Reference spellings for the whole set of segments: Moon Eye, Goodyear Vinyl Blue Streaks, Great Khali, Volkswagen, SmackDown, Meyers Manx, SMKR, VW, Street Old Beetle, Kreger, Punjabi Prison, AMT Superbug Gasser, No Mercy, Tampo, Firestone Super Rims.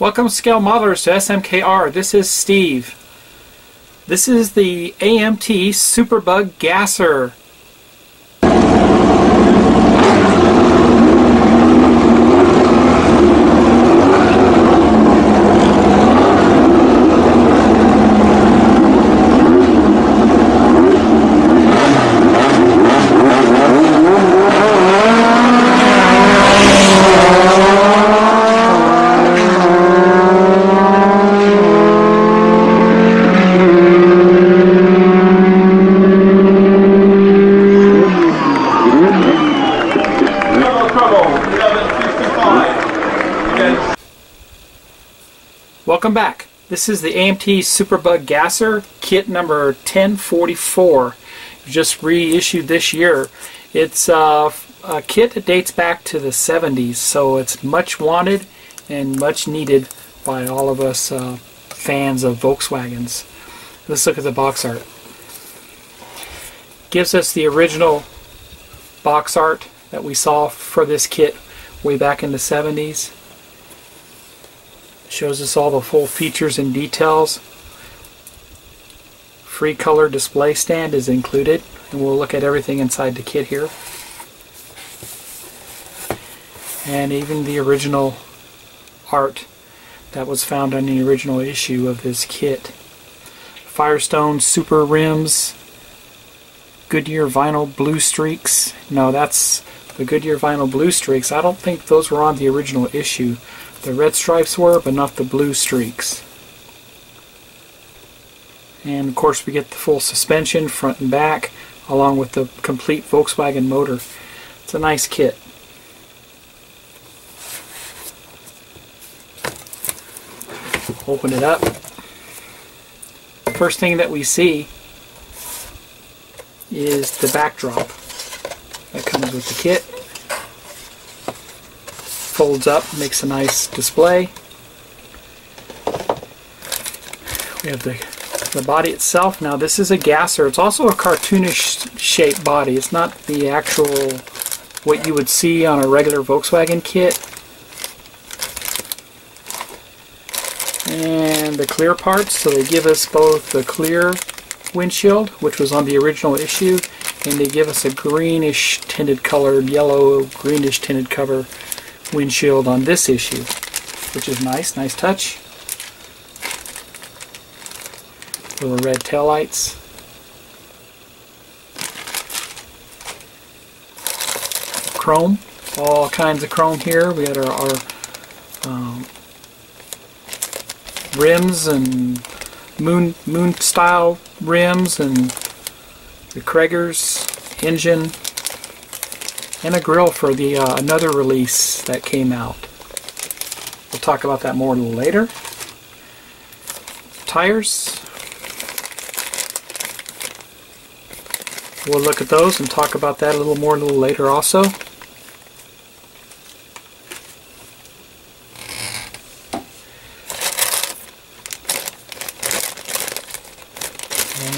Welcome Scale Modelers to SMKR. This is Steve. This is the AMT Superbug Gasser. Welcome back. This is the AMT Superbug Gasser, kit number 1044. Just reissued this year. It's a kit that dates back to the 70s, so it's much wanted and much needed by all of us fans of Volkswagens. Let's look at the box art. Gives us the original box art that we saw for this kit way back in the 70s. Shows us all the full features and details. Free color display stand is included, and we'll look at everything inside the kit here. And even the original art that was found on the original issue of this kit. Firestone Super Rims, Goodyear Vinyl Blue Streaks. No, that's the Goodyear Vinyl Blue Streaks. I don't think those were on the original issue. The red stripes were, but not the blue streaks. And of course we get the full suspension, front and back, along with the complete Volkswagen motor. It's a nice kit. Open it up. First thing that we see is the backdrop that comes with the kit. Folds up, makes a nice display. We have the body itself. Now this is a gasser. It's also a cartoonish shaped body. It's not the actual what you would see on a regular Volkswagen kit. And the clear parts, so they give us both the clear windshield, which was on the original issue, and they give us a greenish tinted color, yellow greenish tinted cover windshield on this issue, which is nice touch. Little red taillights. Chrome, all kinds of chrome here. We had our rims and moon style rims and the Kreigers engine. And a grill for the another release that came out. We'll talk about that more a little later. Tires. We'll look at those and talk about that a little more a little later also.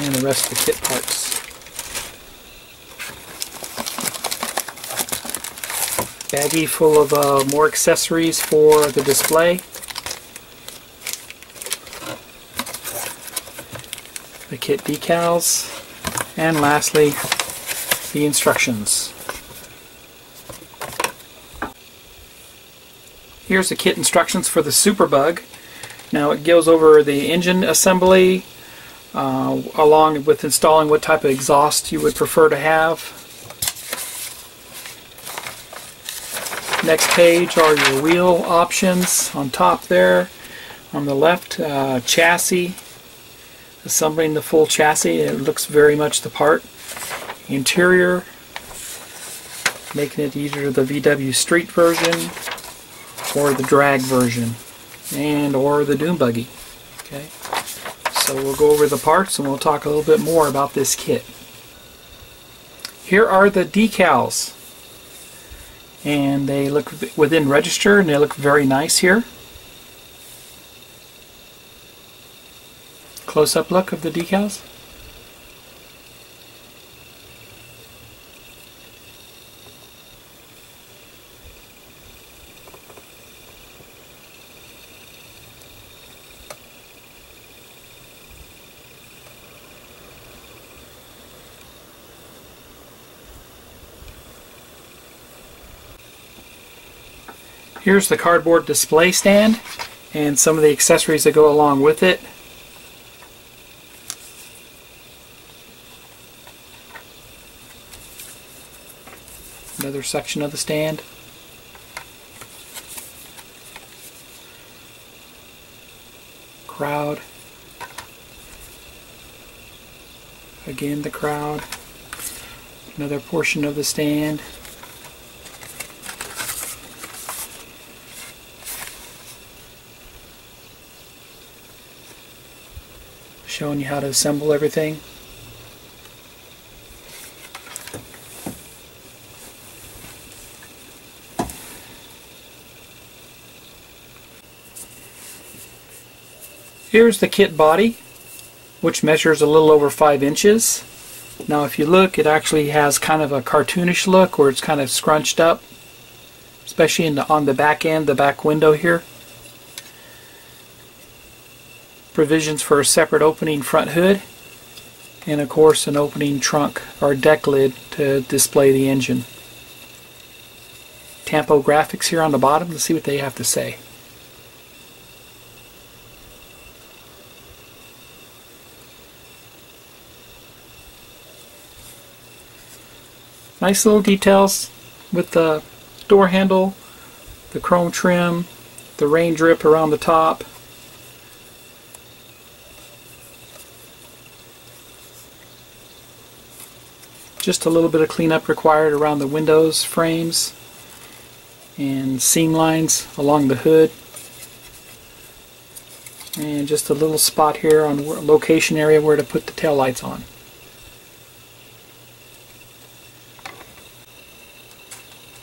And the rest of the kit parts. Baggie full of more accessories for the display. The kit decals. And lastly, the instructions. Here's the kit instructions for the Superbug. Now it goes over the engine assembly, along with installing what type of exhaust you would prefer to have. Next page are your wheel options on top there. On the left, chassis. Assembling the full chassis. It looks very much the part. Interior. Making it either the VW Street version or the drag version. And or the dune buggy. Okay. So we'll go over the parts and we'll talk a little bit more about this kit. Here are the decals. And they look within register, and they look very nice here. Close-up look of the decals. Here's the cardboard display stand and some of the accessories that go along with it. Another section of the stand. Crowd. Again, the crowd. Another portion of the stand. Showing you how to assemble everything. Here's the kit body, which measures a little over 5 inches. Now if you look, it actually has kind of a cartoonish look where it's kind of scrunched up, especially on the back end, the back window here. Provisions for a separate opening front hood and of course an opening trunk or deck lid to display the engine. Tampo graphics here on the bottom. Let's see what they have to say. Nice little details with the door handle, the chrome trim, the rain drip around the top. Just a little bit of cleanup required around the windows, frames, and seam lines along the hood. And just a little spot here on location area where to put the taillights on.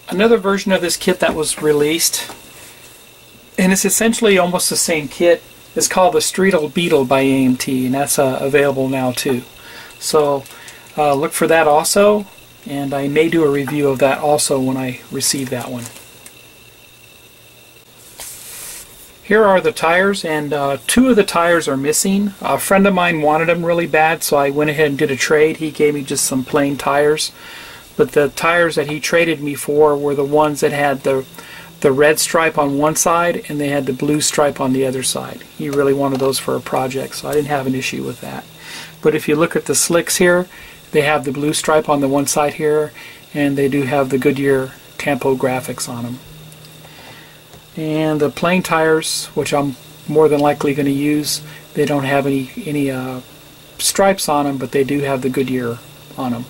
Another version of this kit that was released, and it's essentially almost the same kit, is called the Street Old Beetle by AMT, and that's available now too. So look for that also, and I may do a review of that also when I receive that one. Here are the tires, and two of the tires are missing. A friend of mine wanted them really bad, so I went ahead and did a trade. He gave me just some plain tires. But the tires that he traded me for were the ones that had the red stripe on one side and they had the blue stripe on the other side. He really wanted those for a project, so I didn't have an issue with that. But if you look at the slicks here, they have the blue stripe on the one side here, and they do have the Goodyear Tampo graphics on them. And the plain tires, which I'm more than likely going to use, they don't have any stripes on them, but they do have the Goodyear on them.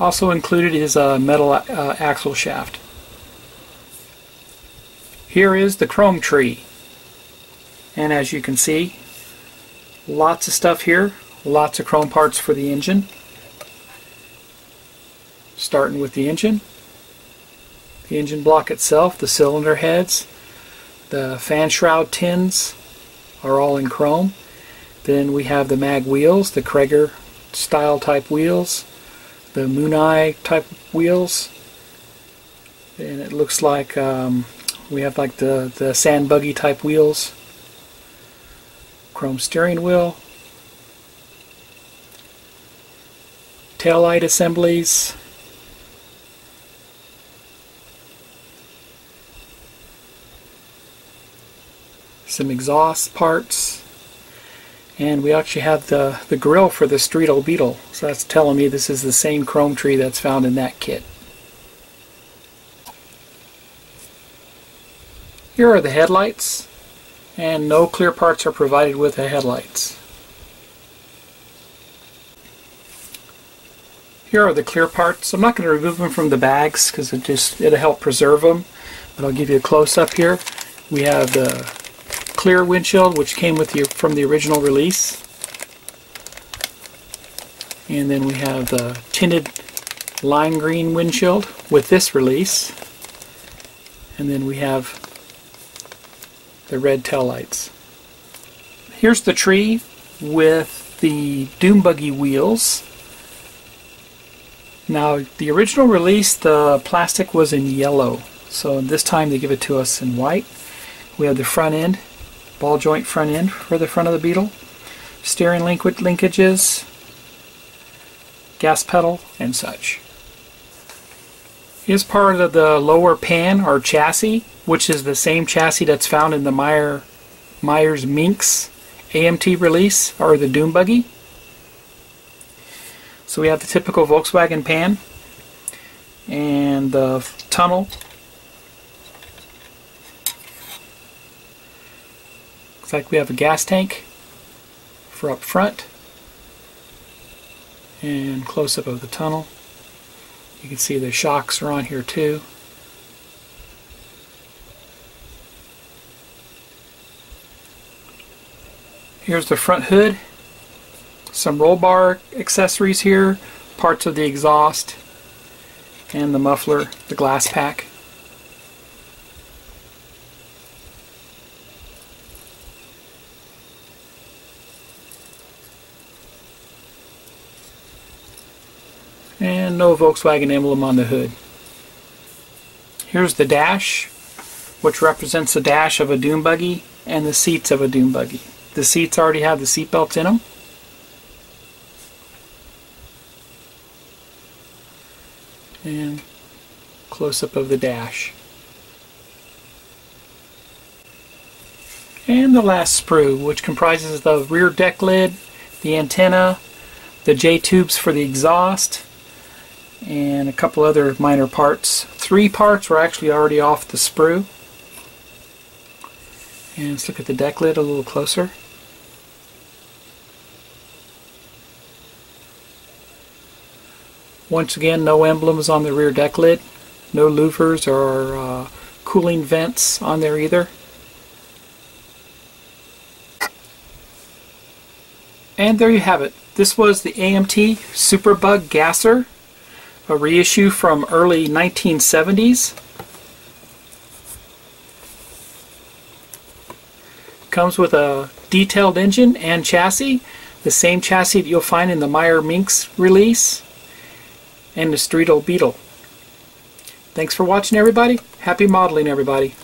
Also included is a metal axle shaft. Here is the chrome tree, and as you can see, lots of stuff here, lots of chrome parts for the engine. Starting with the engine block itself, the cylinder heads, the fan shroud tins are all in chrome. Then we have the mag wheels, the Kreger style type wheels, the Moon Eye type wheels, and it looks like we have like the sand buggy type wheels, chrome steering wheel, taillight assemblies, some exhaust parts. And we actually have the grill for the Street Old Beetle. So that's telling me this is the same chrome tree that's found in that kit. Here are the headlights. And no clear parts are provided with the headlights. Here are the clear parts. I'm not going to remove them from the bags because it'll help preserve them. But I'll give you a close-up here. We have the clear windshield, which came with you from the original release, and then we have the tinted lime green windshield with this release, and then we have the red taillights. Here's the tree with the dune buggy wheels. Now the original release, the plastic was in yellow, so this time they give it to us in white. We have the front end, ball joint front end for the front of the Beetle, steering linkages, gas pedal, and such. is part of the lower pan or chassis, which is the same chassis that's found in the Meyers Manx AMT release or the Doom Buggy. So we have the typical Volkswagen pan and the tunnel. Looks like we have a gas tank for up front and close up of the tunnel. You can see the shocks are on here too. Here's the front hood, some roll bar accessories here, parts of the exhaust, and the muffler, the glass pack. And no Volkswagen emblem on the hood. Here's the dash, which represents the dash of a Doom Buggy and the seats of a Doom Buggy. The seats already have the seat belts in them. And close-up of the dash. And the last sprue, which comprises the rear deck lid, the antenna, the J-tubes for the exhaust, and a couple other minor parts. Three parts were actually already off the sprue. And let's look at the deck lid a little closer. Once again, no emblems on the rear deck lid. No louvers or cooling vents on there either. And there you have it. This was the AMT Superbug Gasser, a reissue from early 1970s. Comes with a detailed engine and chassis, the same chassis that you'll find in the Meyers Manx release and the Street Old Beetle. Thanks for watching, everybody. Happy modeling, everybody.